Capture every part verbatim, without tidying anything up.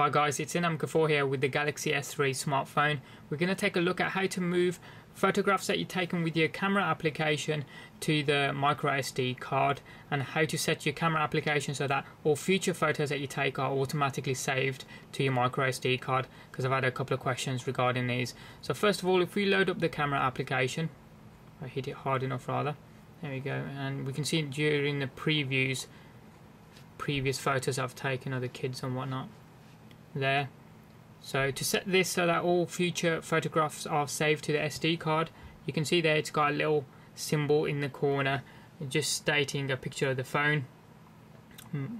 Hi guys, it's Inam Ghafoor here with the Galaxy S three smartphone. We're going to take a look at how to move photographs that you've taken with your camera application to the micro S D card, and how to set your camera application so that all future photos that you take are automatically saved to your micro S D card, because I've had a couple of questions regarding these. So first of all, if we load up the camera application, I hit it hard enough rather, there we go, and we can see during the previews, previous photos I've taken of the kids and whatnot. There. So to set this so that all future photographs are saved to the S D card, you can see there it's got a little symbol in the corner just stating a picture of the phone,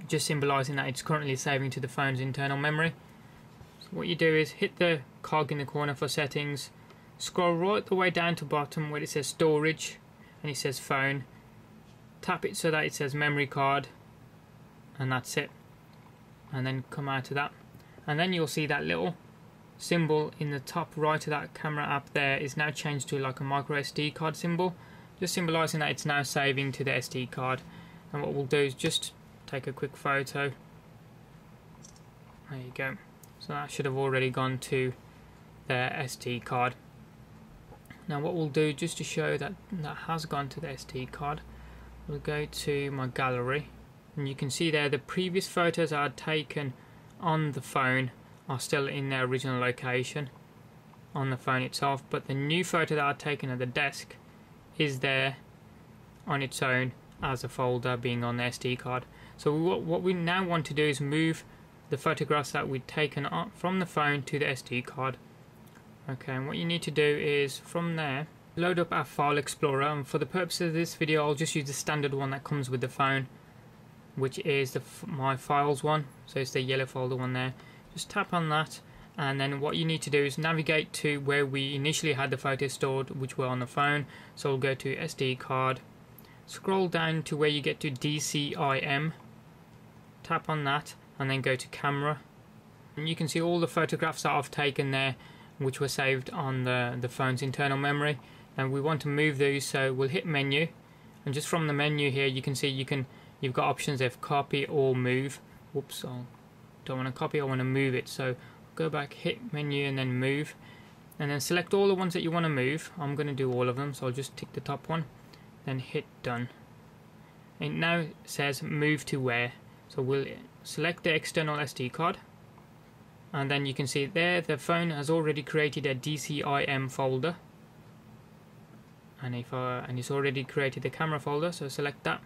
just symbolising that it's currently saving to the phone's internal memory. So what you do is hit the cog in the corner for settings, scroll right the way down to bottom where it says storage and it says phone, tap it so that it says memory card, and that's it, and then come out of that. And then you'll see that little symbol in the top right of that camera app there is now changed to like a micro S D card symbol, just symbolising that it's now saving to the S D card. And what we'll do is just take a quick photo. There you go. So that should have already gone to their S D card. Now what we'll do, just to show that that has gone to the S D card, we'll go to my gallery, and you can see there the previous photos I had taken on the phone are still in their original location on the phone itself, but the new photo that I've taken at the desk is there on its own as a folder being on the S D card. So what we now want to do is move the photographs that we've taken from the phone to the S D card. Okay, and what you need to do is from there load up our file explorer, and for the purposes of this video I'll just use the standard one that comes with the phone, which is the f my files one, so it's the yellow folder one there. Just tap on that, and then what you need to do is navigate to where we initially had the photos stored, which were on the phone. So we'll go to S D card, scroll down to where you get to D C I M, tap on that, and then go to camera, and you can see all the photographs that I've taken there which were saved on the, the phone's internal memory, and we want to move these, so we'll hit menu, and just from the menu here you can see you can You've got options of copy or move. Whoops, I don't want to copy, I want to move it. So go back, hit menu and then move. And then select all the ones that you want to move. I'm going to do all of them, so I'll just tick the top one. Then hit done. It now says move to where. So we'll select the external S D card. And then you can see there the phone has already created a D C I M folder. And, if I, and it's already created the camera folder, so select that.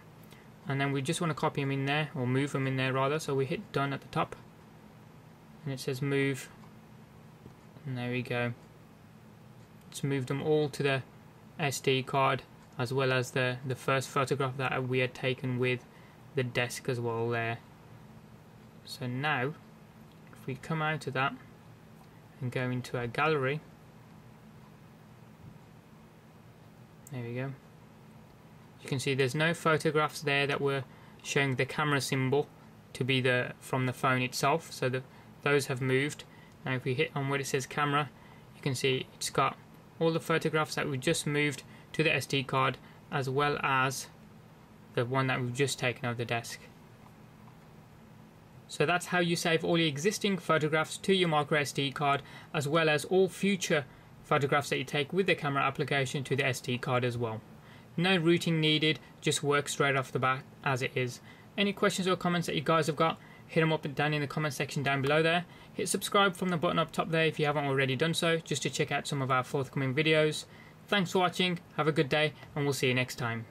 And then we just want to copy them in there, or move them in there rather, so we hit done at the top and it says move, and there we go, it's moved them all to the S D card, as well as the, the first photograph that we had taken with the desk as well there. So now if we come out of that and go into our gallery, there we go. You can see there's no photographs there that were showing the camera symbol to be the from the phone itself, so the, those have moved. Now if we hit on where it says camera, you can see it's got all the photographs that we just moved to the S D card, as well as the one that we've just taken off the desk. So that's how you save all your existing photographs to your micro S D card, as well as all future photographs that you take with the camera application to the S D card as well. No routing needed, just work straight off the bat as it is. Any questions or comments that you guys have got, hit them up down in the comment section down below there. Hit subscribe from the button up top there if you haven't already done so, just to check out some of our forthcoming videos. Thanks for watching, have a good day, and we'll see you next time.